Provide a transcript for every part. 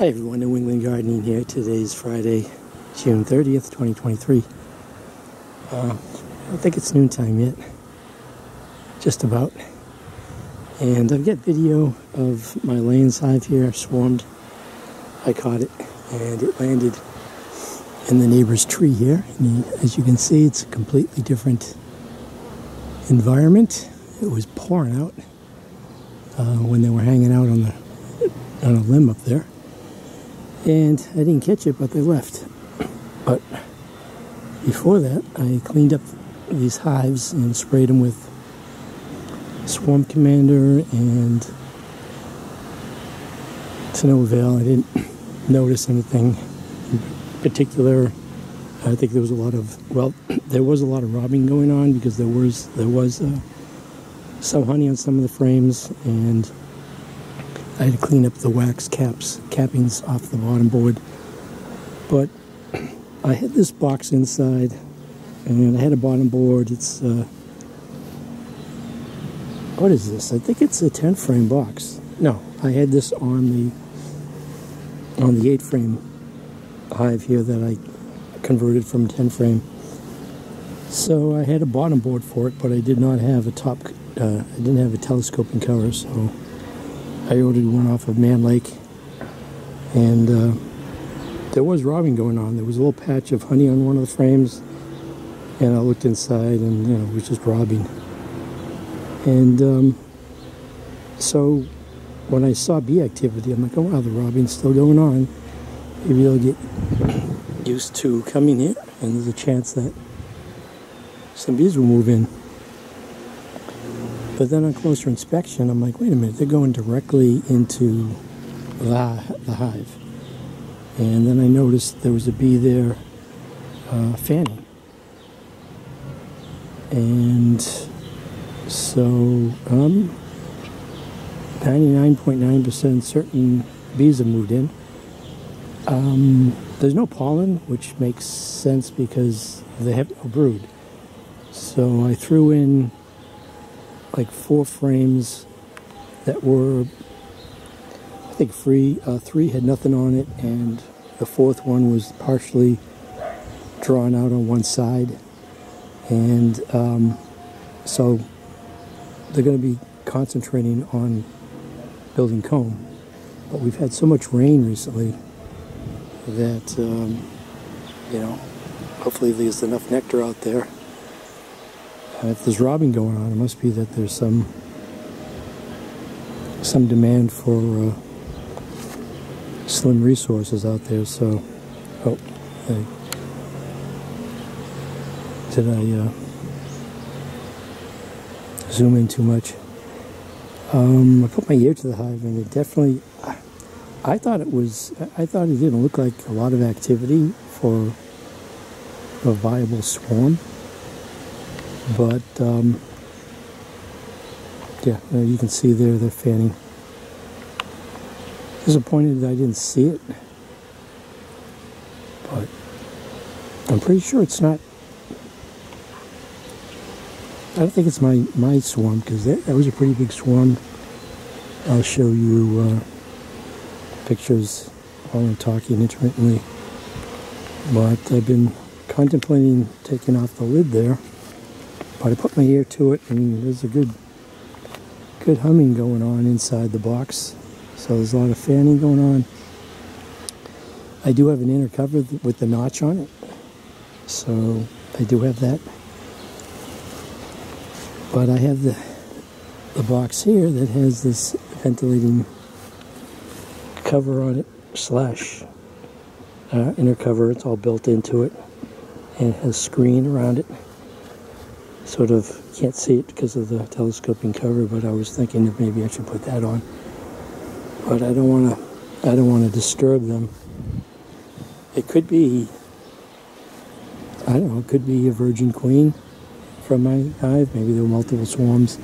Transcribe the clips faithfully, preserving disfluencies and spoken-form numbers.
Hi everyone, New England Gardening here. Today is Friday, June thirtieth, twenty twenty-three. Uh, I don't think it's noontime yet. Just about. And I've got video of my Land's hive here, swarmed. I caught it and it landed in the neighbor's tree here. And as you can see, it's a completely different environment. It was pouring out uh, when they were hanging out on, the, on a limb up there. And I didn't catch it, but they left. But before that, I cleaned up these hives and sprayed them with Swarm Commander, and to no avail. I didn't notice anything in particular. I think there was a lot of, well, there was a lot of robbing going on because there was there was uh, some honey on some of the frames, and I had to clean up the wax caps, cappings off the bottom board. But I had this box inside, and I had a bottom board. It's, uh, what is this? I think it's a ten frame box. No, I had this on the, on the eight frame hive here that I converted from ten frame. So I had a bottom board for it, but I did not have a top, uh, I didn't have a telescoping cover, so I ordered one off of Man Lake, and uh, there was robbing going on. There was a little patch of honey on one of the frames, and I looked inside, and you know, it was just robbing. And um, so when I saw bee activity, I'm like, oh wow, the robbing's still going on. Maybe they'll get used to coming here, and there's a chance that some bees will move in. But then on closer inspection, I'm like, wait a minute, they're going directly into the, the hive. And then I noticed there was a bee there uh, fanning. And so I'm ninety-nine point nine percent certain bees have moved in. Um, there's no pollen, which makes sense because they have no brood. So I threw in like four frames that were, I think, free. Uh, three had nothing on it, and the fourth one was partially drawn out on one side. And um, so they're going to be concentrating on building comb. But we've had so much rain recently that, um, you know, hopefully there's enough nectar out there. If there's robbing going on, it must be that there's some some demand for uh, slim resources out there. So, oh, I, did I uh, zoom in too much? Um, I put my ear to the hive, and it definitely. I, I thought it was. I thought it didn't look like a lot of activity for a viable swarm. But, um, yeah, you can see there they're fanning. Disappointed that I didn't see it. But I'm pretty sure it's not. I don't think it's my, my swarm, because that, that was a pretty big swarm. I'll show you uh, pictures while I'm talking intermittently. But I've been contemplating taking off the lid there. But I put my ear to it, and there's a good good humming going on inside the box. So there's a lot of fanning going on. I do have an inner cover with the notch on it. So I do have that. But I have the, the box here that has this ventilating cover on it, slash uh, inner cover. It's all built into it. And it has screen around it. Sort of can't see it because of the telescoping cover, but I was thinking that maybe I should put that on. But I don't want to. I don't want to disturb them. It could be. I don't know. It could be a virgin queen from my hive. Maybe there were multiple swarms.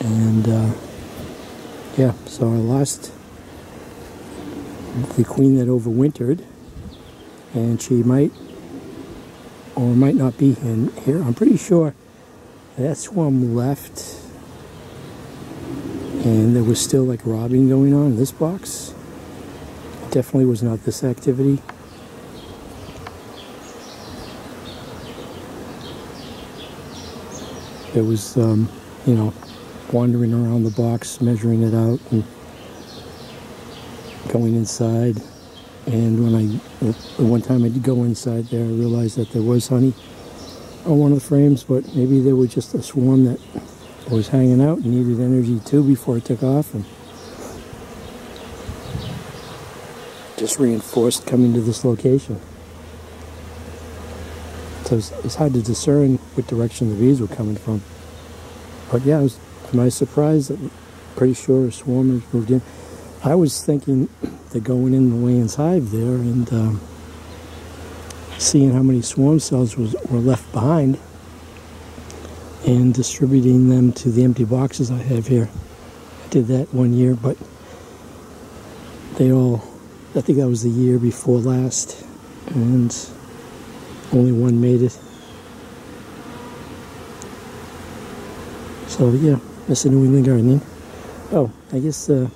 And uh, yeah, so I lost the queen that overwintered, and she might. Or might not be in here. I'm pretty sure that swarm left, and there was still like robbing going on in this box. definitely was not this activity. It was, um, you know, wandering around the box, measuring it out, and going inside. And when I, the one time I did go inside there, I realized that there was honey on one of the frames, but maybe they were just a swarm that was hanging out and needed energy too before it took off, and just reinforced coming to this location. So it's, it's hard to discern what direction the bees were coming from. But yeah, it was, to my surprise, I'm pretty sure a swarm has moved in. I was thinking they're going in the Wayans hive there and um, seeing how many swarm cells was, were left behind and distributing them to the empty boxes I have here. I did that one year, but they all, I think that was the year before last, and only one made it. So yeah, that's a New England Gardening. Oh, I guess uh,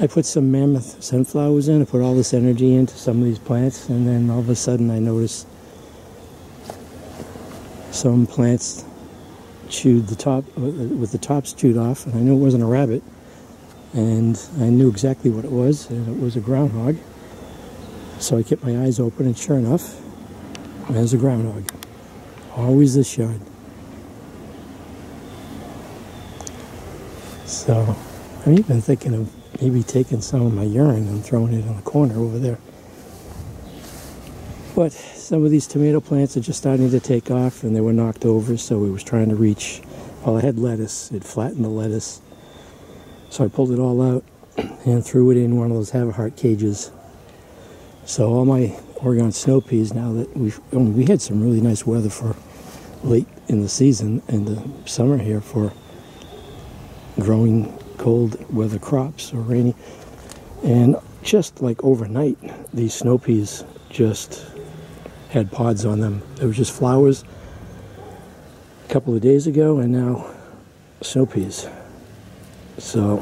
I put some mammoth sunflowers in. I put all this energy into some of these plants, and then all of a sudden I noticed some plants chewed the top, with the tops chewed off, and I knew it wasn't a rabbit. And I knew exactly what it was, and it was a groundhog. So I kept my eyes open, and sure enough, there's a groundhog. Always this yard. So I'm even thinking of maybe taking some of my urine and throwing it in the corner over there. But some of these tomato plants are just starting to take off, and they were knocked over, so we was trying to reach. Well, I had lettuce. It flattened the lettuce. So I pulled it all out and threw it in one of those Havaheart cages. So all my Oregon snow peas, now that we've, I mean, we had some really nice weather for late in the season and the summer here for growing cold weather crops or rainy. And just like overnight, these snow peas just had pods on them. They were just flowers a couple of days ago, and now snow peas. So,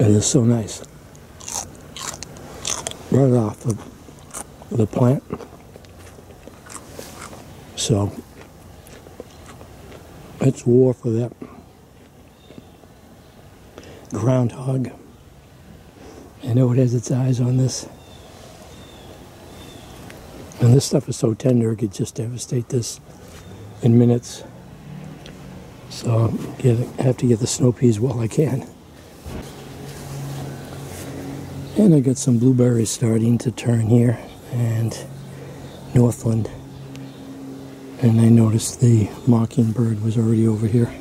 and it's so nice. Right off the, the plant. So, it's war for that groundhog. I know it has its eyes on this. And this stuff is so tender, it could just devastate this in minutes. So get, I have to get the snow peas while I can. And I got some blueberries starting to turn here, and Northland. And I noticed the mockingbird was already over here.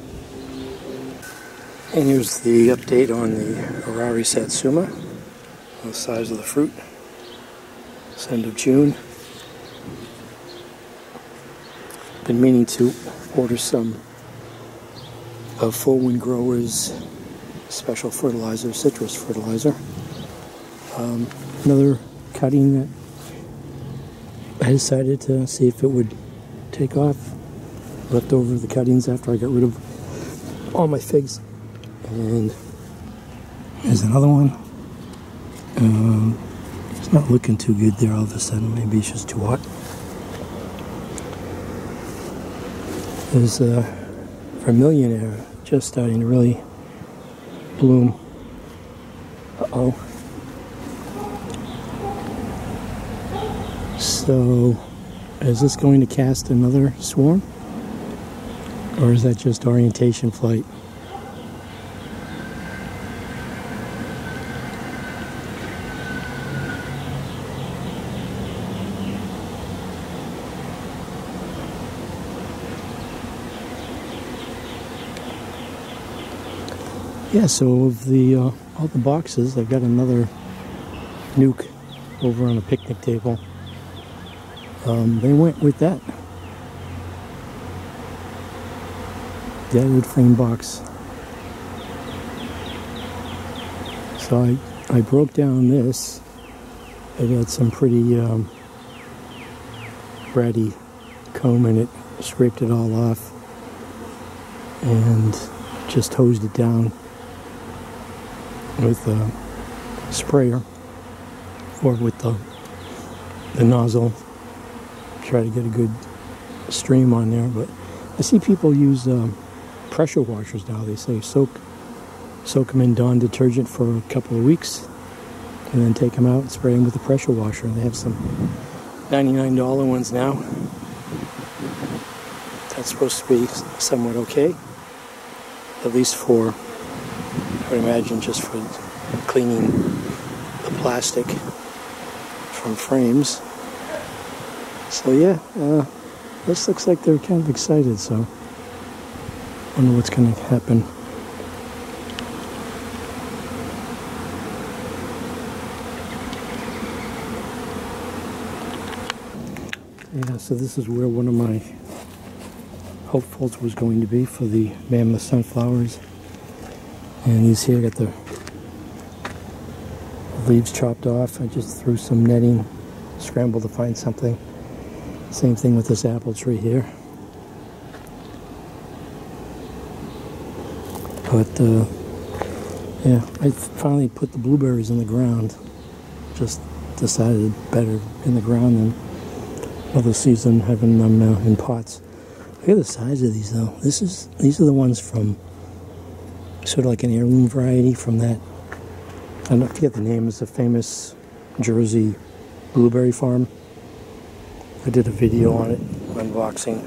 And here's the update on the Arari Satsuma, on the size of the fruit. It's end of June. Been meaning to order some of Full Wind Growers special fertilizer, citrus fertilizer. Um, another cutting that I decided to see if it would take off. Left over the cuttings after I got rid of all my figs. And there's another one. Um, it's not looking too good there all of a sudden. Maybe it's just too hot. There's a uh, vermilion just starting to really bloom. Uh-oh. So, is this going to cast another swarm? Or is that just orientation flight? Yeah, so of the uh, all the boxes, I've got another nuke over on a picnic table. Um, they went with that. That wood frame box. So I, I broke down this. I got some pretty um, ratty comb in it, scraped it all off, and just hosed it down. with the sprayer or with the, the nozzle. Try to get a good stream on there. But I see people use um, pressure washers now. They say soak soak them in Dawn detergent for a couple of weeks and then take them out and spray them with a pressure washer. And they have some ninety-nine dollar ones now. That's supposed to be somewhat okay, at least for, I would imagine, just for cleaning the plastic from frames. So yeah, uh, this looks like they're kind of excited, so I wonder what's going to happen. Yeah, so this is where one of my hopefuls was going to be for the mammoth sunflowers. And these here got the leaves chopped off. I just threw some netting, scrambled to find something. Same thing with this apple tree here. But, uh, yeah, I finally put the blueberries in the ground. Just decided better in the ground than another season having them uh, in pots. Look at the size of these though. This is these are the ones from sort of like an heirloom variety from that, I don't know, I forget the name, it's a famous Jersey blueberry farm. I did a video on it, unboxing.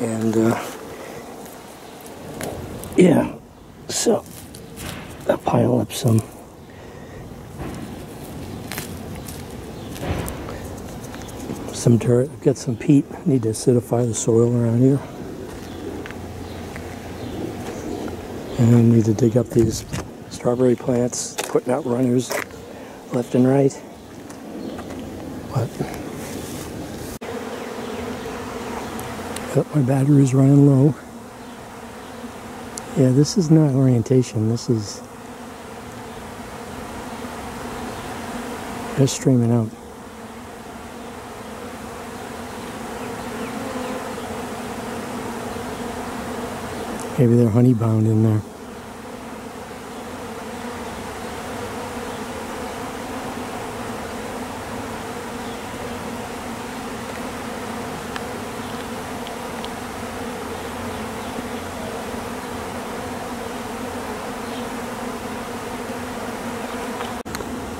And uh, yeah, so I'll pile up some. Some dirt. I've got some peat. Need to acidify the soil around here. And I need to dig up these strawberry plants, putting out runners left and right. But oh, my battery's running low. Yeah, this is not orientation. This is just streaming out. Maybe they're honeybound in there.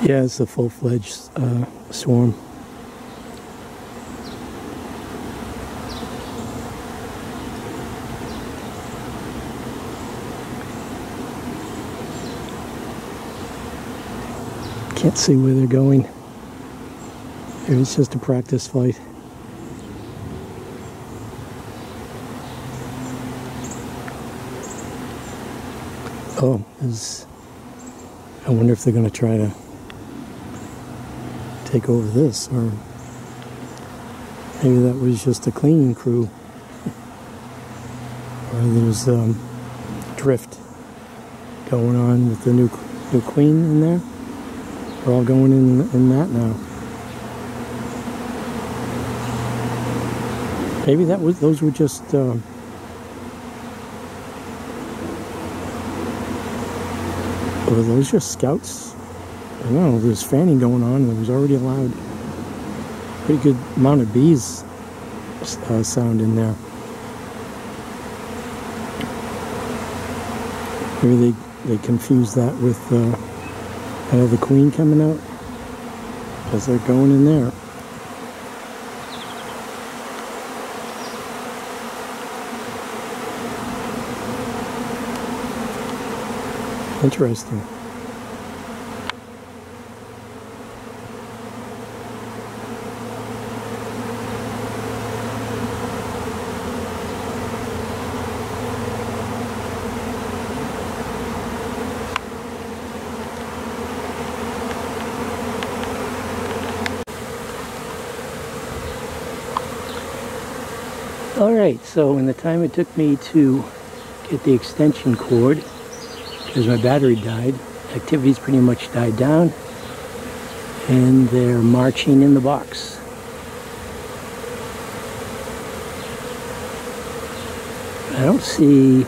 Yeah, it's a full-fledged uh, swarm. Can't see where they're going. Maybe it's just a practice flight. Oh, is I wonder if they're going to try to take over this, or maybe that was just a cleaning crew, or there's um, drift going on with the new new queen in there. We're all going in, in that now. Maybe that was, those were just um, were those just scouts? I don't know, there was fanning going on and there was already allowed pretty good amount of bees uh, sound in there. Maybe they, they confused that with uh, I know the queen coming out, because they're going in there. Interesting. Alright, so in the time it took me to get the extension cord, because my battery died, activity's pretty much died down, and they're marching in the box. I don't see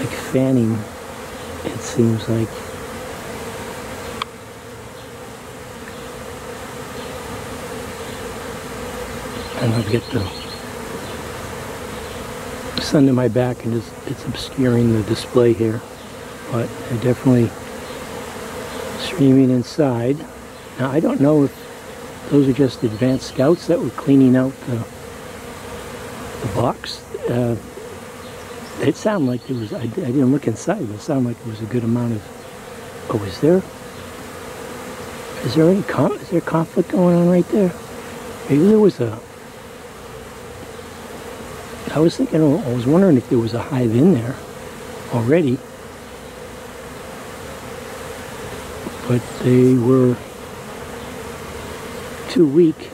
like fanning, it seems like. And I'll get the sun in my back and just, it's obscuring the display here. But I definitely streaming inside. Now I don't know if those are just advanced scouts that were cleaning out the, the box. Uh, it sounded like there was, I, I didn't look inside, but it sounded like there was a good amount of, oh, is there, is there any con is there conflict going on right there? Maybe there was a, I was thinking, I was wondering if there was a hive in there already. But they were too weak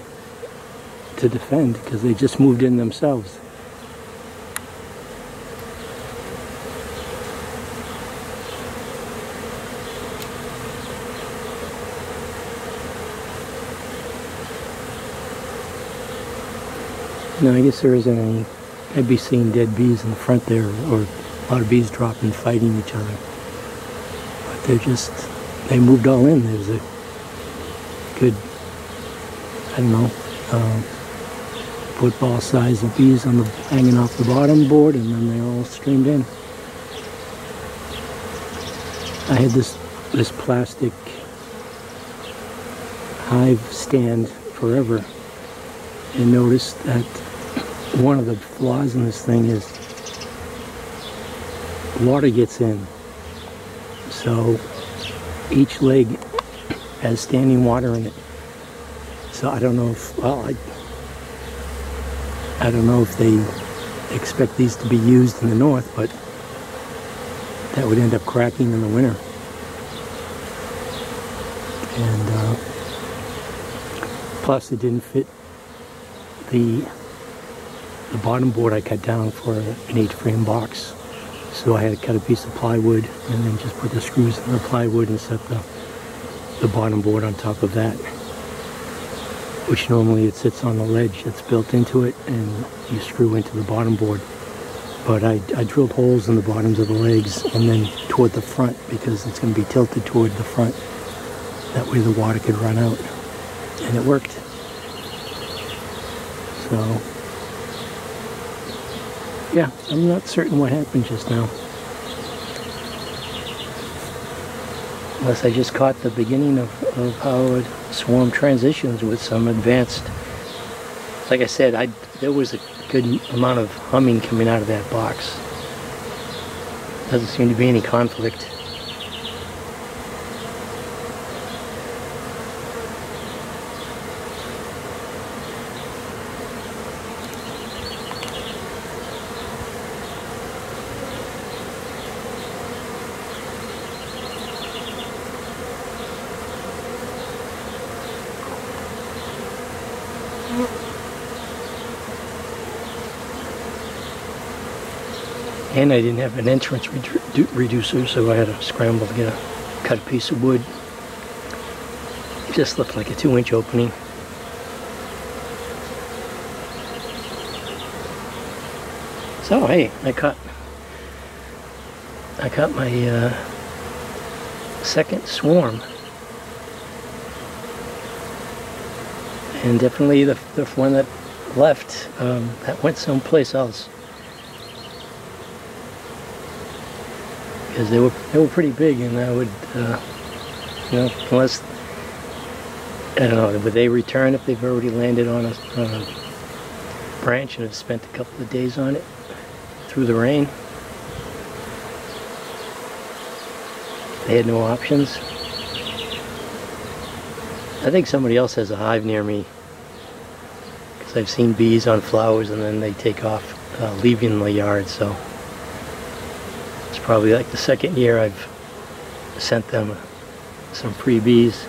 to defend because they just moved in themselves. No, I guess there isn't any. I'd be seeing dead bees in the front there, or a lot of bees dropping, fighting each other. But they're just, they moved all in. There's a good, I don't know, um, football size of bees on the, hanging off the bottom board, and then they all streamed in. I had this, this plastic hive stand forever, and noticed that one of the flaws in this thing is water gets in. So each leg has standing water in it. So I don't know if, well, I, I don't know if they expect these to be used in the north, but that would end up cracking in the winter. And uh, plus it didn't fit the, the bottom board I cut down for an eight frame box. So I had to cut a piece of plywood and then just put the screws in the plywood and set the, the bottom board on top of that. Which normally it sits on the ledge that's built into it and you screw into the bottom board. But I, I drilled holes in the bottoms of the legs and then toward the front because it's going to be tilted toward the front. That way the water could run out. And it worked. So... yeah, I'm not certain what happened just now. Unless I just caught the beginning of, of how a swarm transitions with some advanced... Like I said, I, there was a good amount of humming coming out of that box. Doesn't seem to be any conflict. And I didn't have an entrance redu reducer, so I had to scramble to get a cut a piece of wood. It just looked like a two inch opening. So hey, I caught I caught my uh, second swarm. And definitely the, the one that left, um, that went someplace else. Because they were, they were pretty big, and I would, uh, you know, unless, I don't know, would they return if they've already landed on a, on a branch and have spent a couple of days on it through the rain? They had no options. I think somebody else has a hive near me, because I've seen bees on flowers and then they take off, uh, leaving the yard, so. Probably like the second year I've sent them some free bees.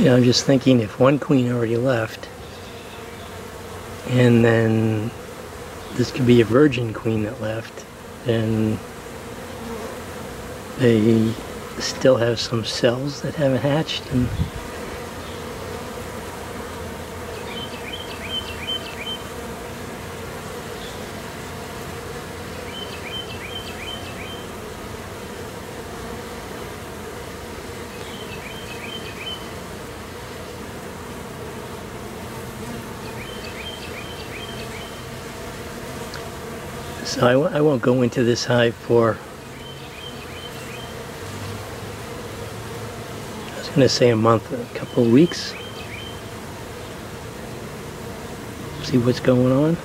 you know, I'm just thinking if one queen already left, and then this could be a virgin queen that left, and they still have some cells that haven't hatched, and so I, w I won't go into this hive for, I was going to say a month, a couple of weeks. See what's going on.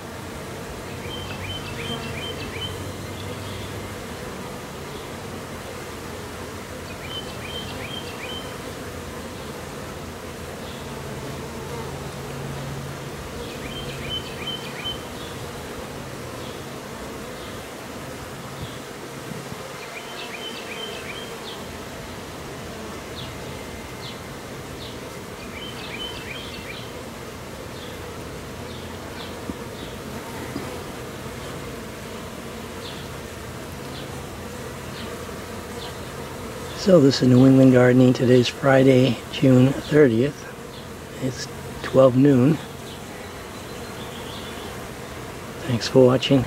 So this is New England Gardening. Today's Friday, June thirtieth. It's twelve noon. Thanks for watching.